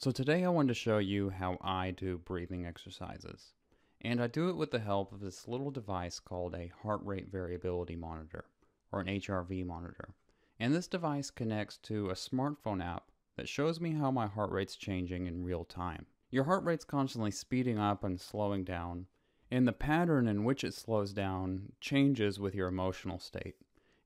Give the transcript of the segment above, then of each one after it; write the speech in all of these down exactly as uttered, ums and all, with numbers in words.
So today I wanted to show you how I do breathing exercises. And I do it with the help of this little device called a heart rate variability monitor, or an H R V monitor. And this device connects to a smartphone app that shows me how my heart rate's changing in real time. Your heart rate's constantly speeding up and slowing down, and the pattern in which it slows down changes with your emotional state.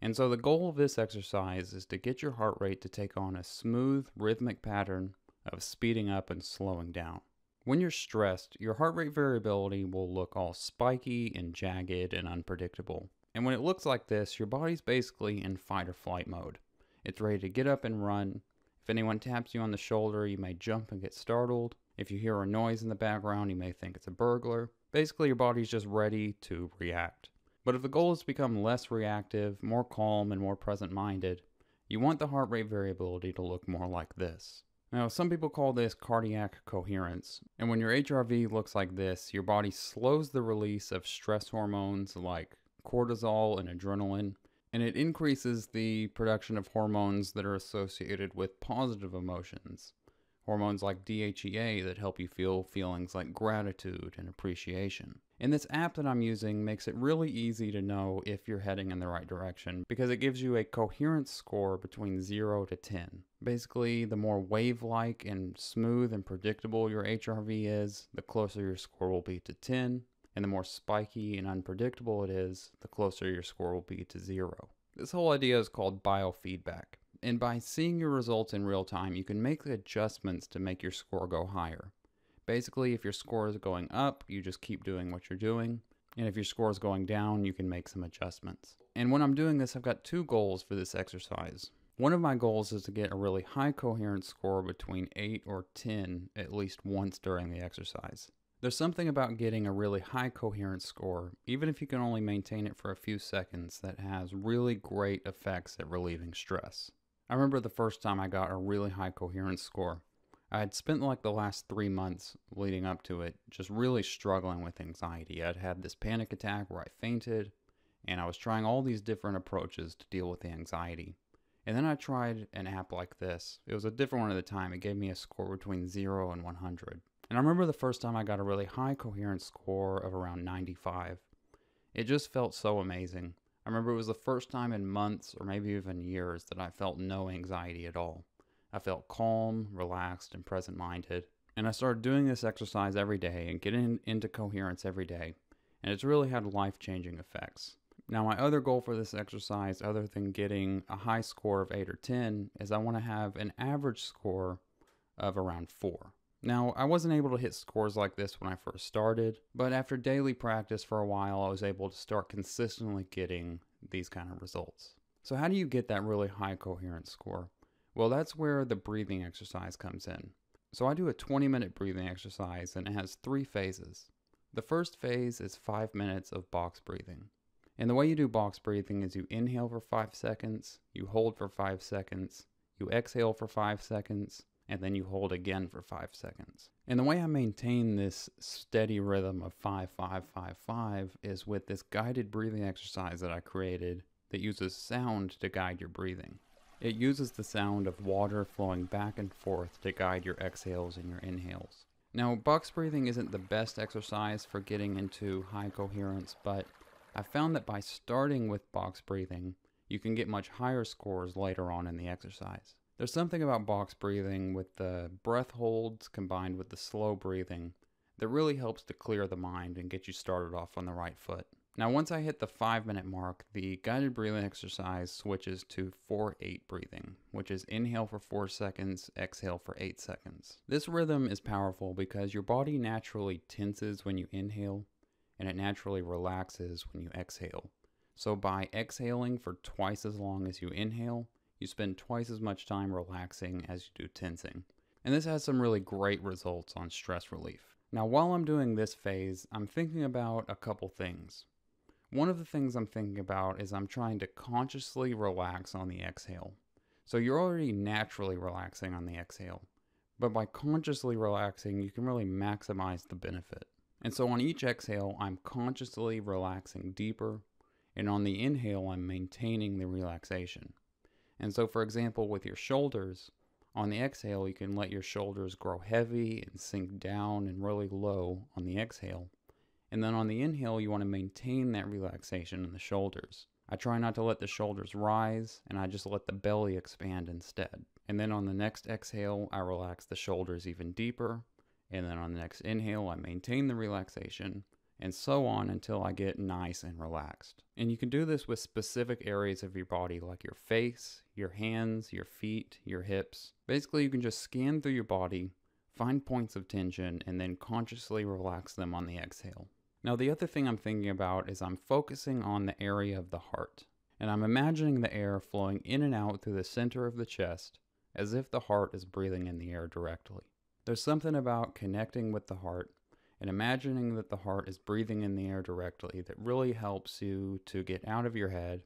And so the goal of this exercise is to get your heart rate to take on a smooth, rhythmic pattern of speeding up and slowing down. When you're stressed, your heart rate variability will look all spiky and jagged and unpredictable. And when it looks like this, your body's basically in fight or flight mode. It's ready to get up and run. If anyone taps you on the shoulder, you may jump and get startled. If you hear a noise in the background, you may think it's a burglar. Basically, your body's just ready to react. But if the goal is to become less reactive, more calm, and more present-minded, you want the heart rate variability to look more like this. Now, some people call this cardiac coherence, and when your H R V looks like this, your body slows the release of stress hormones like cortisol and adrenaline, and it increases the production of hormones that are associated with positive emotions. Hormones like D H E A that help you feel feelings like gratitude and appreciation. And this app that I'm using makes it really easy to know if you're heading in the right direction because it gives you a coherence score between zero to ten. Basically, the more wave-like and smooth and predictable your H R V is, the closer your score will be to ten, and the more spiky and unpredictable it is, the closer your score will be to zero. This whole idea is called biofeedback. And by seeing your results in real time, you can make the adjustments to make your score go higher. Basically, if your score is going up, you just keep doing what you're doing. And if your score is going down, you can make some adjustments. And when I'm doing this, I've got two goals for this exercise. One of my goals is to get a really high coherence score between eight or ten at least once during the exercise. There's something about getting a really high coherence score, even if you can only maintain it for a few seconds, that has really great effects at relieving stress. I remember the first time I got a really high coherence score. I had spent like the last three months leading up to it just really struggling with anxiety. I'd had this panic attack where I fainted, and I was trying all these different approaches to deal with the anxiety. And then I tried an app like this. It was a different one at the time. It gave me a score between zero and one hundred. And I remember the first time I got a really high coherence score of around ninety-five. It just felt so amazing. I remember it was the first time in months or maybe even years that I felt no anxiety at all. I felt calm, relaxed, and present-minded. And I started doing this exercise every day and getting into coherence every day. And it's really had life-changing effects. Now, my other goal for this exercise, other than getting a high score of eight or ten, is I want to have an average score of around four. Now, I wasn't able to hit scores like this when I first started, but after daily practice for a while, I was able to start consistently getting these kind of results. So how do you get that really high coherence score? Well, that's where the breathing exercise comes in. So I do a twenty minute breathing exercise, and it has three phases. The first phase is five minutes of box breathing. And the way you do box breathing is you inhale for five seconds, you hold for five seconds, you exhale for five seconds, and then you hold again for five seconds. And the way I maintain this steady rhythm of five, five, five, five is with this guided breathing exercise that I created that uses sound to guide your breathing. It uses the sound of water flowing back and forth to guide your exhales and your inhales. Now, box breathing isn't the best exercise for getting into high coherence, but I found that by starting with box breathing, you can get much higher scores later on in the exercise. There's something about box breathing with the breath holds combined with the slow breathing that really helps to clear the mind and get you started off on the right foot. Now, once I hit the five minute mark, the guided breathing exercise switches to four eight breathing, which is inhale for four seconds, exhale for eight seconds. This rhythm is powerful because your body naturally tenses when you inhale and it naturally relaxes when you exhale. So by exhaling for twice as long as you inhale, you spend twice as much time relaxing as you do tensing. And this has some really great results on stress relief. Now, while I'm doing this phase, I'm thinking about a couple things. One of the things I'm thinking about is I'm trying to consciously relax on the exhale. So you're already naturally relaxing on the exhale, but by consciously relaxing, you can really maximize the benefit. And so on each exhale, I'm consciously relaxing deeper, and on the inhale, I'm maintaining the relaxation. And so, for example, with your shoulders, On the exhale, you can let your shoulders grow heavy and sink down and really low on the exhale. And then on the inhale, you want to maintain that relaxation in the shoulders. I try not to let the shoulders rise, and I just let the belly expand instead. And then on the next exhale, I relax the shoulders even deeper. And then on the next inhale, I maintain the relaxation, and so on until I get nice and relaxed. And you can do this with specific areas of your body, like your face, your hands, your feet, your hips. Basically, you can just scan through your body, find points of tension, and then consciously relax them on the exhale. Now, the other thing I'm thinking about is I'm focusing on the area of the heart, and I'm imagining the air flowing in and out through the center of the chest, as if the heart is breathing in the air directly. There's something about connecting with the heart and imagining that the heart is breathing in the air directly that really helps you to get out of your head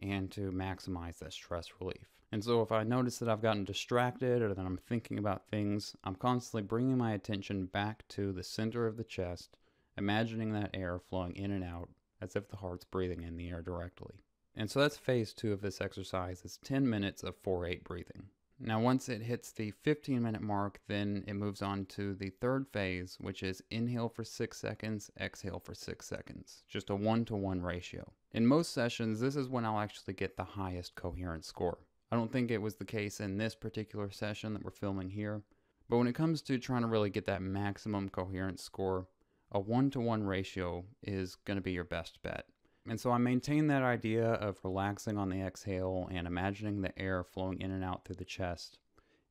and to maximize that stress relief. And so if I notice that I've gotten distracted or that I'm thinking about things, I'm constantly bringing my attention back to the center of the chest, imagining that air flowing in and out as if the heart's breathing in the air directly. And so that's phase two of this exercise. It's ten minutes of four eight breathing. Now, once it hits the fifteen minute mark, then it moves on to the third phase, which is inhale for six seconds, exhale for six seconds, just a one to one ratio. In most sessions, this is when I'll actually get the highest coherence score. I don't think it was the case in this particular session that we're filming here, but when it comes to trying to really get that maximum coherence score, a one to one ratio is going to be your best bet. And so I maintain that idea of relaxing on the exhale and imagining the air flowing in and out through the chest.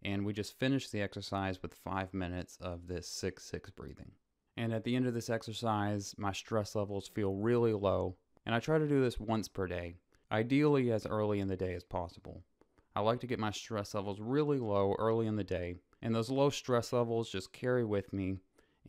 And we just finished the exercise with five minutes of this six six breathing. And at the end of this exercise, my stress levels feel really low. And I try to do this once per day, ideally as early in the day as possible. I like to get my stress levels really low early in the day. And those low stress levels just carry with me.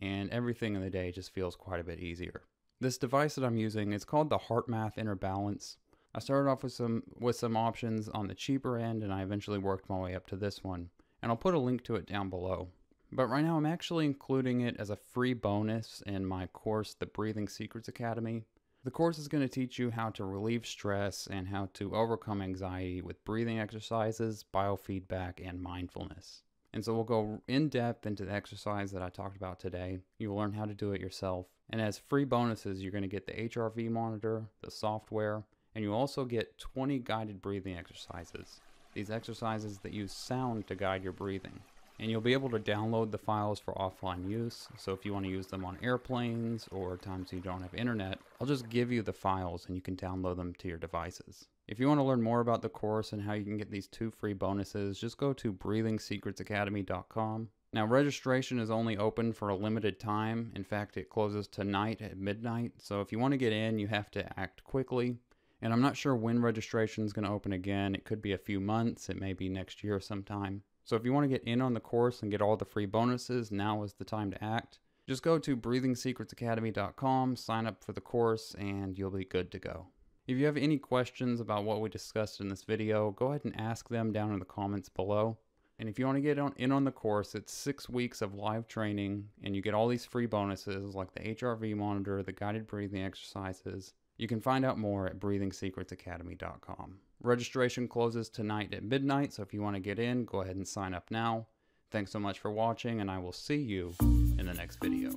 And everything in the day just feels quite a bit easier. This device that I'm using is called the HeartMath Inner Balance. I started off with some with some options on the cheaper end, and I eventually worked my way up to this one. And I'll put a link to it down below. But right now I'm actually including it as a free bonus in my course, the Breathing Secrets Academy. The course is going to teach you how to relieve stress and how to overcome anxiety with breathing exercises, biofeedback, and mindfulness. And so we'll go in depth into the exercise that I talked about today. You'll learn how to do it yourself. And as free bonuses, you're going to get the H R V monitor, the software, and you also get twenty guided breathing exercises. These exercises that use sound to guide your breathing. And you'll be able to download the files for offline use. So if you want to use them on airplanes or times you don't have internet, I'll just give you the files and you can download them to your devices. If you want to learn more about the course and how you can get these two free bonuses, just go to breathing secrets academy dot com. Now, registration is only open for a limited time. In fact, it closes tonight at midnight. So if you want to get in, you have to act quickly. And I'm not sure when registration is going to open again. It could be a few months. It may be next year sometime. So if you want to get in on the course and get all the free bonuses, now is the time to act. Just go to breathing secrets academy dot com, sign up for the course, and you'll be good to go. If you have any questions about what we discussed in this video, go ahead and ask them down in the comments below. And if you want to get on, in on the course, it's six weeks of live training, and you get all these free bonuses like the H R V monitor, the guided breathing exercises. You can find out more at breathing secrets academy dot com. Registration closes tonight at midnight, so if you want to get in, go ahead and sign up now. Thanks so much for watching, and I will see you in the next video.